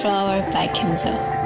Flower by Kenzo.